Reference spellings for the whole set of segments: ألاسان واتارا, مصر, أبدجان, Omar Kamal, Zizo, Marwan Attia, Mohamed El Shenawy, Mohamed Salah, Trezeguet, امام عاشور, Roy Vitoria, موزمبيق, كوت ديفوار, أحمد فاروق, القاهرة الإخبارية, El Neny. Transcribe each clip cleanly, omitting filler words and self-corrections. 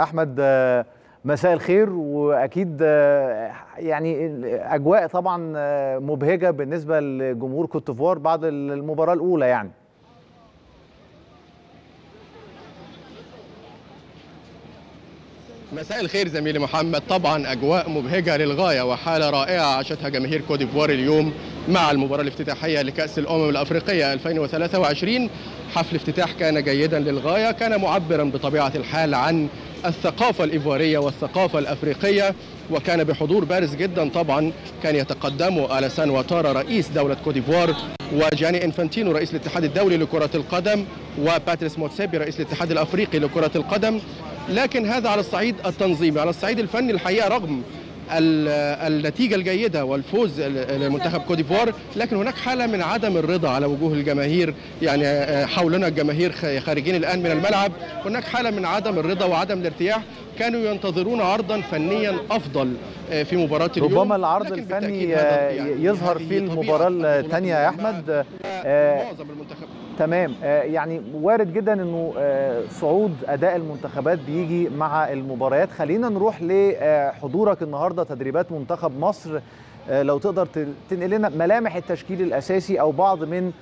أحمد مساء الخير، وأكيد يعني أجواء طبعا مبهجة بالنسبة لجمهور كوت ديفوار بعد المباراة الأولى. يعني مساء الخير زميلي محمد، طبعا أجواء مبهجة للغاية وحالة رائعة عاشتها جماهير كوت ديفوار اليوم مع المباراة الافتتاحية لكأس الأمم الأفريقية 2023. حفل افتتاح كان جيدا للغاية، كان معبرا بطبيعة الحال عن الثقافة الإيفوارية والثقافة الأفريقية، وكان بحضور بارز جدا. طبعا كان يتقدمه ألاسان واتارا رئيس دولة كوت ديفوار، وجاني إنفانتينو رئيس الاتحاد الدولي لكرة القدم، وباتريس موتسيبي رئيس الاتحاد الأفريقي لكرة القدم. لكن هذا على الصعيد التنظيمي. على الصعيد الفني الحقيقة رغم النتيجة الجيدة والفوز لمنتخب كوت ديفوار، لكن هناك حالة من عدم الرضا على وجوه الجماهير، يعني حولنا الجماهير خارجين الآن من الملعب، هناك حالة من عدم الرضا وعدم الارتياح. كانوا ينتظرون عرضا فنيا أفضل في مباراة اليوم، ربما العرض الفني يعني يظهر في المباراة الثانية يا أحمد. تمام، يعني وارد جدا أنه صعود أداء المنتخبات بيجي مع المباريات. خلينا نروح لحضورك النهاردة تدريبات منتخب مصر، لو تقدر تنقل لنا ملامح التشكيل الأساسي أو بعض من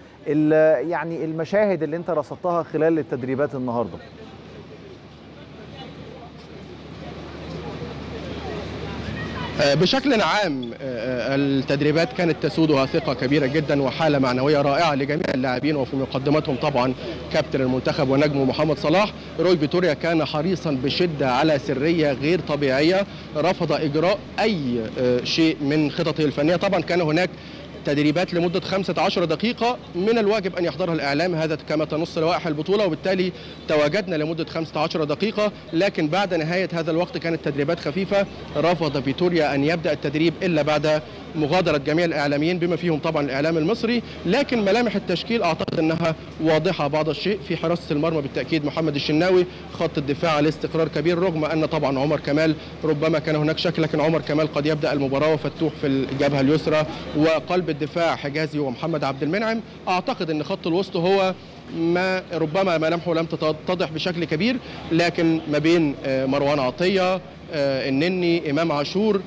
يعني المشاهد اللي أنت رصدتها خلال التدريبات النهاردة. بشكل عام التدريبات كانت تسودها ثقة كبيرة جدا وحالة معنوية رائعة لجميع اللاعبين، وفي مقدمتهم طبعا كابتن المنتخب ونجمه محمد صلاح. روي فيتوريا كان حريصا بشدة على سرية غير طبيعية، رفض إجراء أي شيء من خططه الفنية. طبعا كان هناك تدريبات لمدة 15 دقيقة من الواجب أن يحضرها الإعلام، هذا كما تنص لوائح البطولة، وبالتالي تواجدنا لمدة 15 دقيقة. لكن بعد نهاية هذا الوقت كانت تدريبات خفيفة، رفض فيتوريا أن يبدأ التدريب إلا بعد مغادرة جميع الإعلاميين بما فيهم طبعا الإعلام المصري. لكن ملامح التشكيل أعتقد أنها واضحة بعض الشيء. في حراسة المرمى بالتأكيد محمد الشناوي، خط الدفاع على استقرار كبير رغم أن طبعا عمر كمال ربما كان هناك شك، لكن عمر كمال قد يبدأ المباراة، وفتوح في الجبهة اليسرى، وقلب الدفاع حجازي ومحمد عبد المنعم. اعتقد ان خط الوسط هو ما ربما ملامحه لم تتضح بشكل كبير، لكن ما بين مروان عطية، النني، امام عاشور،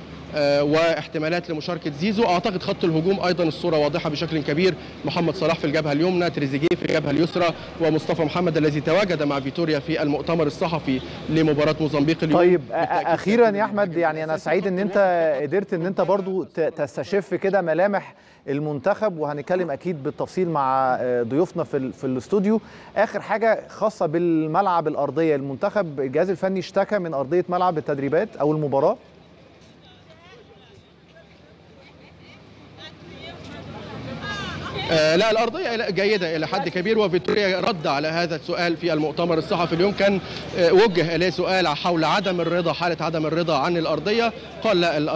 واحتمالات لمشاركة زيزو. اعتقد خط الهجوم ايضا الصورة واضحة بشكل كبير، محمد صلاح في الجبهة اليمنى، تريزيجيه في الجبهة اليسرى، ومصطفى محمد الذي تواجد مع فيتوريا في المؤتمر الصحفي لمباراة موزمبيق اليوم. طيب اخيرا يا احمد، يعني انا سعيد ان انت قدرت ان انت برضو تستشف كده ملامح المنتخب، وهنتكلم اكيد بالتفصيل مع ضيوفنا في الاستوديو. اخر حاجة خاصة بالملعب الارضية، المنتخب الجهاز الفني اشتكى من ارضية ملعب التدريبات او المباراة. لا، الأرضية جيدة إلى حد كبير، وفيتوريا رد على هذا السؤال في المؤتمر الصحفي اليوم. كان وجه إليه سؤال حول عدم الرضا، حالة عدم الرضا عن الأرضية، قال لا،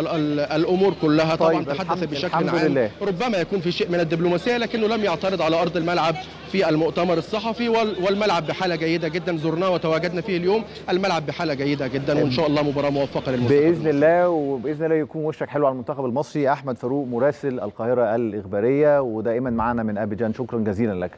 الأمور كلها طبعا تحدث بشكل عام، ربما يكون في شيء من الدبلوماسية، لكنه لم يعترض على أرض الملعب في المؤتمر الصحفي. والملعب بحالة جيدة جدا، زرناه وتواجدنا فيه اليوم، الملعب بحالة جيدة جدا، وإن شاء الله مباراة موفقة للمنتخب بإذن الله. وبإذن الله يكون وشك حلو على المنتخب المصري. أحمد فاروق مراسل القاهرة الإخبارية، ودائما معنا من أبدجان، شكرا جزيلا لك.